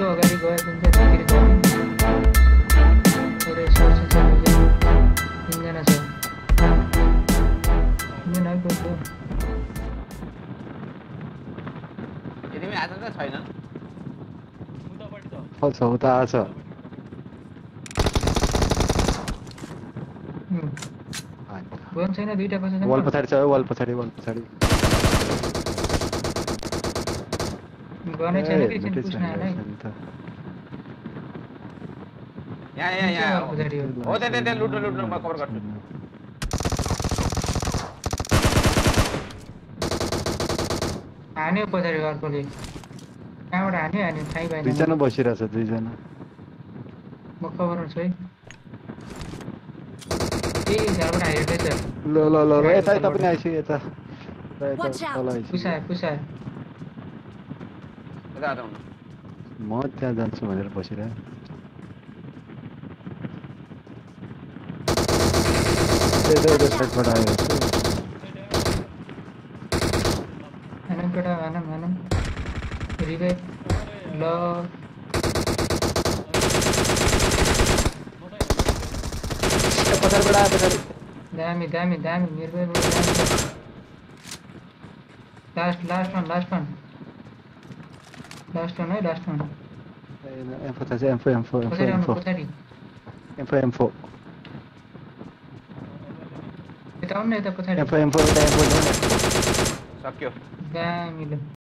itu agar gue pencet akhir kali udah selesai saja hingga nasib ini naik betul jadi ini ada nggak final udah ada buang saya nanti dapat saya wall pasari ya mau tidak dan semuanya positif. Last one. Last one. M4. Kita on itu